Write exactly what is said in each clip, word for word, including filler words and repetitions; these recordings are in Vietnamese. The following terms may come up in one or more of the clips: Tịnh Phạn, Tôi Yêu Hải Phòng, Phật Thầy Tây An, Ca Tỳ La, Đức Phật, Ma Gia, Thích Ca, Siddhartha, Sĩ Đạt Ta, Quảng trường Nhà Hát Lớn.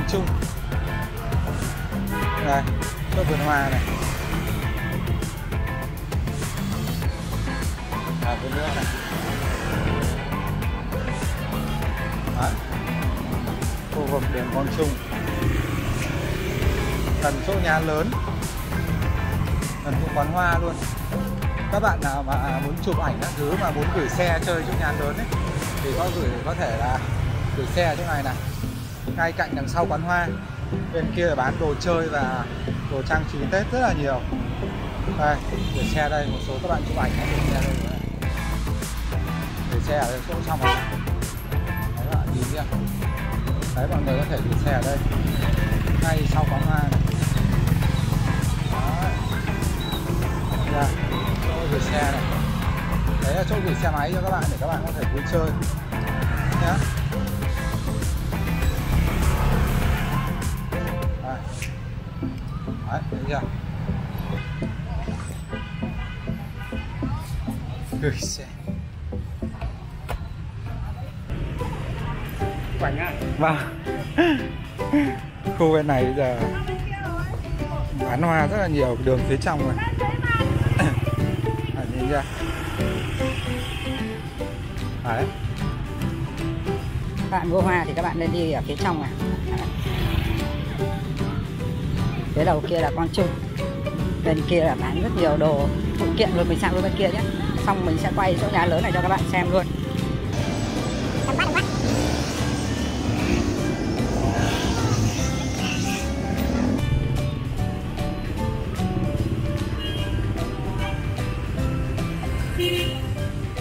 Hoàng Trung này, cho vườn hoa này, à vườn nữa này. Đấy. Khu vực đền Quang Trung, gần chỗ nhà lớn, gần chỗ quán hoa luôn. Các bạn nào mà muốn chụp ảnh các thứ mà muốn gửi xe chơi chỗ nhà lớn ấy, thì có gửi có thể là gửi xe ở chỗ này này, ngay cạnh đằng sau quán hoa. Bên kia bán đồ chơi và đồ trang trí Tết rất là nhiều. Đây, gửi xe đây, một số các bạn chụp ảnh gửi xe đây, gửi xe ở đây chỗ xong rồi. Đấy các bạn nhìn kia, đấy mọi người có thể gửi xe ở đây, ngay sau quán hoa này. Đấy, chỗ gửi xe này, đấy là chỗ gửi xe máy cho các bạn để các bạn có thể vui chơi nhá. Đấy, thấy chưa? Gửi xe. Quảnh à? Vâng. Khu bên này bây giờ bán hoa rất là nhiều, đường phía trong rồi. Đấy, nhìn chưa? Đấy. Các bạn mua hoa thì các bạn nên đi ở phía trong này. Cái đầu kia là Quang Trung, bên kia là bán rất nhiều đồ phụ kiện luôn. Mình sang luôn bên kia nhé, xong mình sẽ quay chỗ nhà lớn này cho các bạn xem luôn.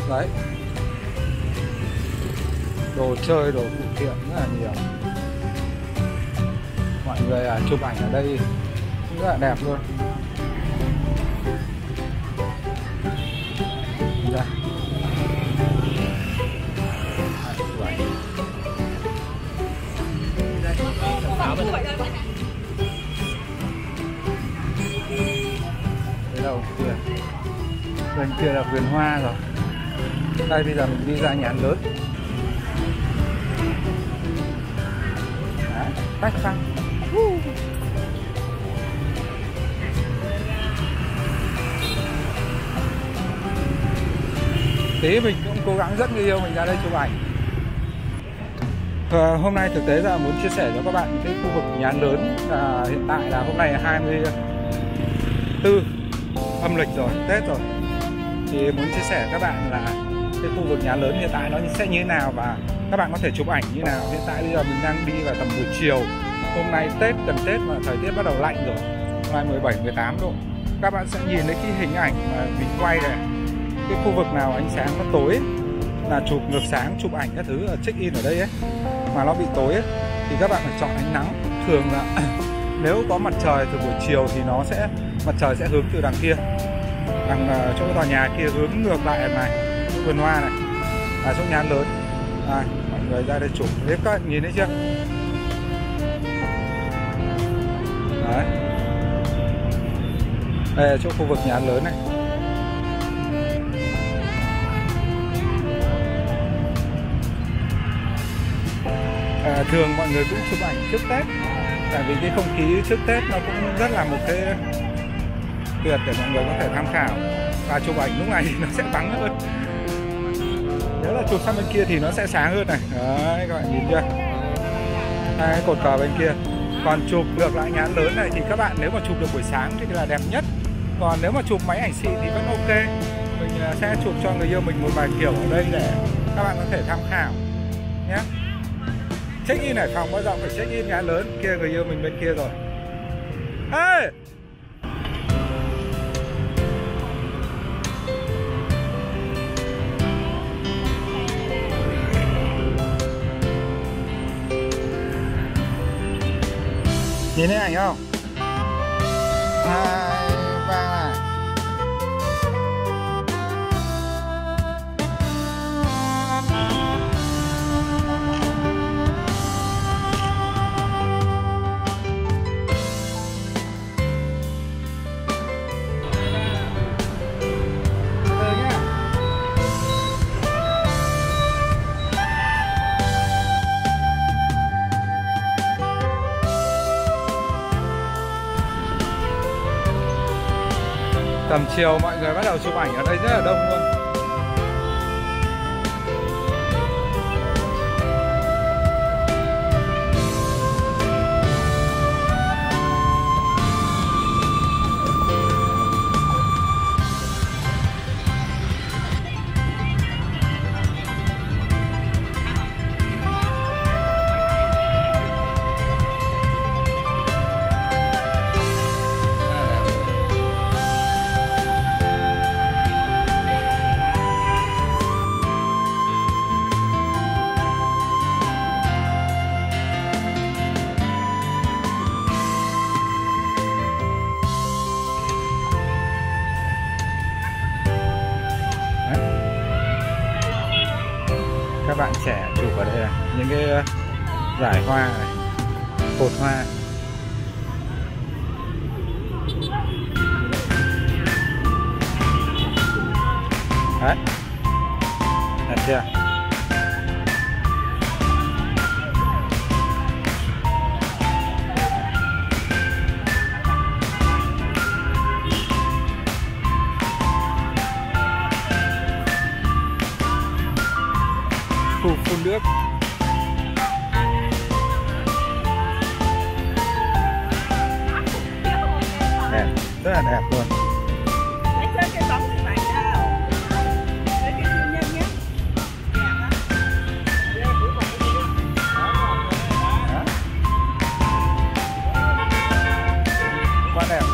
Đấy, đồ chơi, đồ phụ kiện rất là nhiều, mọi người chụp ảnh ở đây rất là đẹp luôn. Đây. Cái đầu kia, bên kia là vườn hoa rồi. Đây bây giờ mình đi ra nhà lớn. Đấy, tách sang. Uh. Thế mình cũng cố gắng rất người yêu mình ra đây chụp ảnh. À, hôm nay thực tế là muốn chia sẻ cho các bạn cái khu vực nhà lớn, à, hiện tại là hôm nay là hai mươi tư âm lịch rồi, Tết rồi. Thì muốn chia sẻ các bạn là cái khu vực nhà lớn hiện tại nó sẽ như thế nào và các bạn có thể chụp ảnh như nào. Hiện tại bây giờ mình đang đi vào tầm buổi chiều. Hôm nay Tết, gần Tết mà thời tiết bắt đầu lạnh rồi, ngoài mười bảy mười tám độ. Các bạn sẽ nhìn thấy cái hình ảnh mà mình quay này, cái khu vực nào ánh sáng nó tối là chụp ngược sáng, chụp ảnh các thứ check in ở đây ấy, mà nó bị tối ấy, thì các bạn phải chọn ánh nắng. Thường là nếu có mặt trời từ buổi chiều thì nó sẽ mặt trời sẽ hướng từ đằng kia, đằng chỗ tòa nhà kia hướng ngược lại này, chỗ vườn hoa này, là chỗ nhà lớn. À, mọi người ra đây chụp, thế các bạn nhìn thấy chưa? Đấy. Đây là chỗ khu vực nhà lớn này. À, thường mọi người cũng chụp ảnh trước Tết, tại vì cái không khí trước Tết nó cũng rất là một cái tuyệt để mọi người có thể tham khảo. Và chụp ảnh lúc này thì nó sẽ vắng hơn, nếu là chụp sang bên kia thì nó sẽ sáng hơn này. Đấy, các bạn nhìn chưa, hai cái cột cờ bên kia. Còn chụp ngược lại nhà lớn này thì các bạn nếu mà chụp được buổi sáng thì là đẹp nhất. Còn nếu mà chụp máy ảnh xịn thì vẫn ok. Mình sẽ chụp cho người yêu mình một vài kiểu ở đây để các bạn có thể tham khảo nhé. Check in Hải Phòng bao giờ phải check in nhà lớn. Kia người yêu mình bên kia rồi. Hey! Nhìn thấy ảnh không? Hai, ba. Tầm chiều mọi người bắt đầu chụp ảnh ở đây rất là đông luôn. Các bạn trẻ chụp ở đây này, những cái giải hoa này, cột hoa. Đấy, đẹp chưa? Khu phun nước. Đẹp, rất là đẹp luôn. Để chơi cái bóng các bạn nào. Để cái thiên nhiên nhé. Đẹp á. Quá đẹp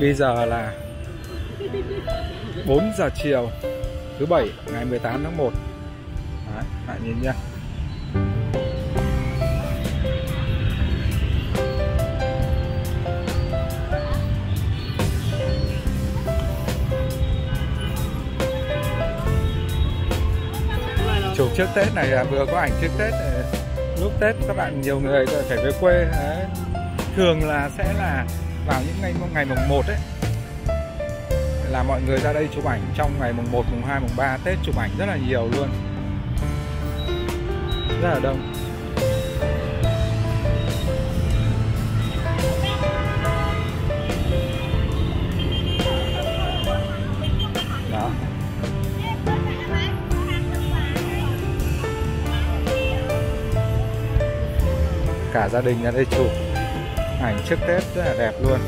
Bây giờ là bốn giờ chiều thứ bảy ngày mười tám tháng một. Đấy, bạn nhìn nhá. Chụp trước Tết này là vừa có ảnh trước Tết này. Lúc Tết các bạn nhiều người phải về quê. Đấy. Thường là sẽ là vào những ngày ngày mùng một ấy là mọi người ra đây chụp ảnh trong ngày mùng một, mùng hai, mùng ba Tết, chụp ảnh rất là nhiều luôn. Rất là đông. Đó. Cả gia đình ra đây chụp ảnh trước Tết rất là đẹp luôn.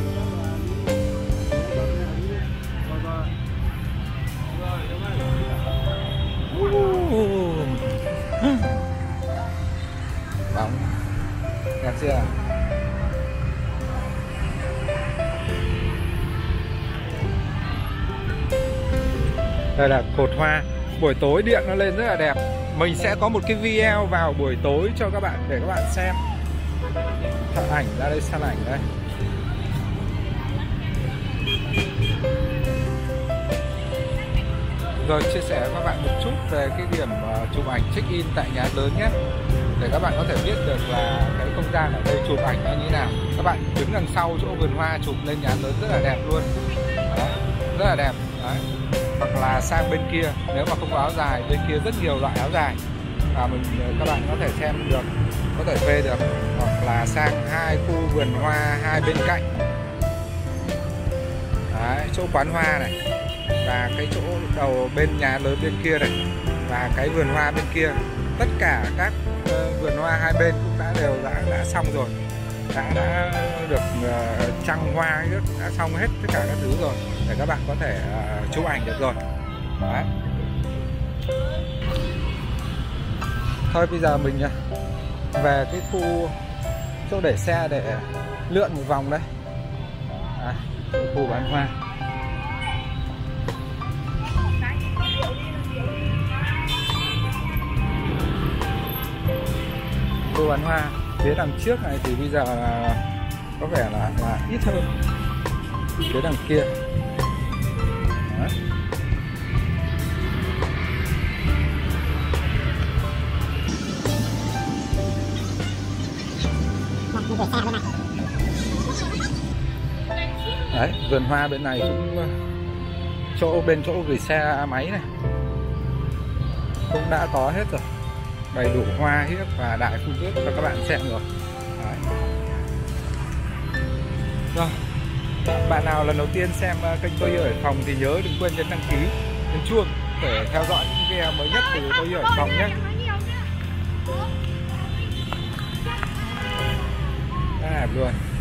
Bóng đẹp chưa? Đây là cột hoa. Buổi tối điện nó lên rất là đẹp. Mình sẽ có một cái video vào buổi tối cho các bạn để các bạn xem. Săn ảnh ra đây, săn ảnh đây. Rồi chia sẻ với các bạn một chút về cái điểm chụp ảnh check-in tại nhà lớn nhé, để các bạn có thể biết được là cái không gian ở đây chụp ảnh nó như thế nào. Các bạn đứng đằng sau chỗ vườn hoa chụp lên nhà lớn rất là đẹp luôn. Đấy, rất là đẹp. Đấy. Hoặc là sang bên kia, nếu mà không có áo dài, bên kia rất nhiều loại áo dài và mình các bạn có thể xem được, có thể thuê được, hoặc là sang hai khu vườn hoa hai bên cạnh. Đấy, chỗ quán hoa này và cái chỗ đầu bên nhà lớn bên kia này và cái vườn hoa bên kia, tất cả các uh, vườn hoa hai bên cũng đã đều đã đã xong rồi, đã đã được uh, trăng hoa đã xong hết tất cả các thứ rồi để các bạn có thể uh, chụp ảnh được rồi. Đấy. Thôi bây giờ mình về cái khu chỗ để xe để lượn một vòng đây. À, khu bán hoa. Khu bán hoa phía đằng trước này thì bây giờ là có vẻ là, là ít hơn phía đằng kia. Đó. không thể xa bên này. Đấy, vườn hoa bên này cũng chỗ bên chỗ gửi xe máy này cũng đã có hết rồi, đầy đủ hoa hiếp và đại phun nước cho các bạn xem rồi. Đấy. Rồi, bạn nào lần đầu tiên xem kênh Tôi Yêu Hải Phòng thì nhớ đừng quên nhấn đăng ký, nhấn chuông để theo dõi những video mới nhất từ Tôi Yêu Hải Phòng nhé. Đã đẹp luôn.